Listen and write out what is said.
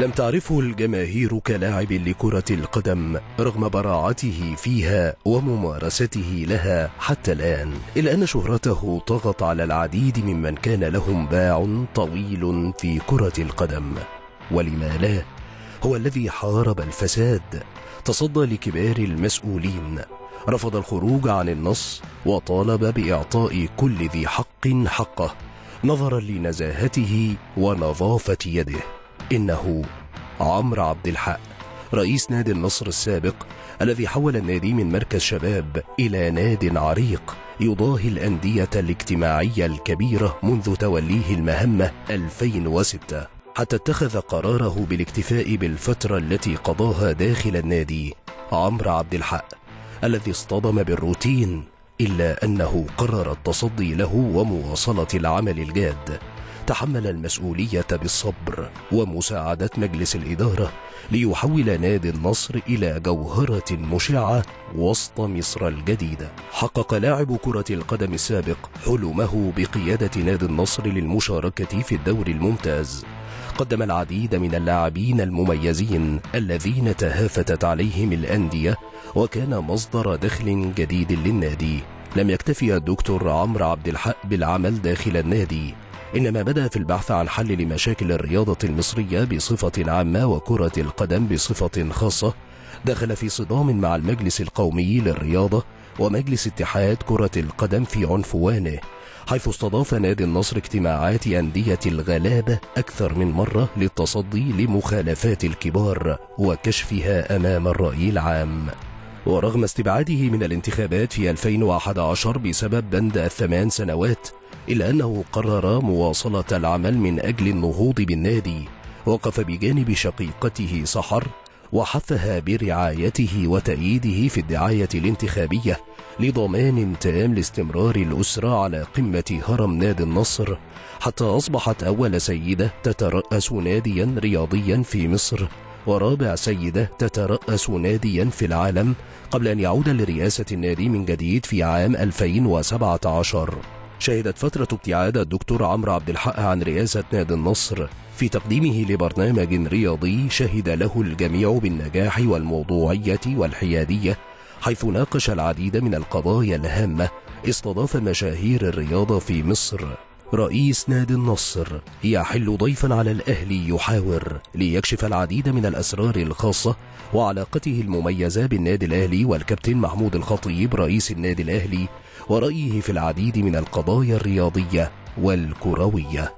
لم تعرفه الجماهير كلاعب لكرة القدم رغم براعته فيها وممارسته لها حتى الآن، إلا أن شهرته طغت على العديد ممن كان لهم باع طويل في كرة القدم. ولما لا، هو الذي حارب الفساد، تصدى لكبار المسؤولين، رفض الخروج عن النص، وطالب بإعطاء كل ذي حق حقه نظرا لنزاهته ونظافة يده. إنه عمرو عبد الحق، رئيس نادي النصر السابق الذي حول النادي من مركز شباب إلى ناد عريق يضاهي الأندية الاجتماعية الكبيرة منذ توليه المهمة 2006، حتى اتخذ قراره بالاكتفاء بالفترة التي قضاها داخل النادي. عمرو عبد الحق الذي اصطدم بالروتين، إلا أنه قرر التصدي له ومواصلة العمل الجاد. تحمل المسؤولية بالصبر ومساعدة مجلس الإدارة ليحول نادي النصر إلى جوهرة مشعة وسط مصر الجديدة. حقق لاعب كرة القدم السابق حلمه بقيادة نادي النصر للمشاركة في الدوري الممتاز. قدم العديد من اللاعبين المميزين الذين تهافتت عليهم الأندية، وكان مصدر دخل جديد للنادي. لم يكتفي الدكتور عمرو عبد الحق بالعمل داخل النادي، إنما بدأ في البحث عن حل لمشاكل الرياضة المصرية بصفة عامة وكرة القدم بصفة خاصة. دخل في صدام مع المجلس القومي للرياضة ومجلس اتحاد كرة القدم في عنفوانه، حيث استضاف نادي النصر اجتماعات أندية الغلابة أكثر من مرة للتصدي لمخالفات الكبار وكشفها أمام الرأي العام. ورغم استبعاده من الانتخابات في 2011 بسبب بند ال8 سنوات، إلا أنه قرر مواصلة العمل من أجل النهوض بالنادي. وقف بجانب شقيقته سحر وحثها برعايته وتأييده في الدعاية الانتخابية لضمان تام لاستمرار الأسرة على قمة هرم نادي النصر، حتى أصبحت أول سيدة تترأس ناديا رياضيا في مصر، ورابع سيدة تترأس ناديا في العالم، قبل أن يعود لرئاسة النادي من جديد في عام 2017. شهدت فترة ابتعاد الدكتور عمرو عبد الحق عن رئاسة نادي النصر في تقديمه لبرنامج رياضي شهد له الجميع بالنجاح والموضوعية والحيادية، حيث ناقش العديد من القضايا الهامة. استضاف مشاهير الرياضة في مصر. رئيس نادي النصر يحل ضيفا على الأهلي يحاور ليكشف العديد من الأسرار الخاصة وعلاقته المميزة بالنادي الأهلي والكابتن محمود الخطيب رئيس النادي الأهلي، ورأيه في العديد من القضايا الرياضية والكروية.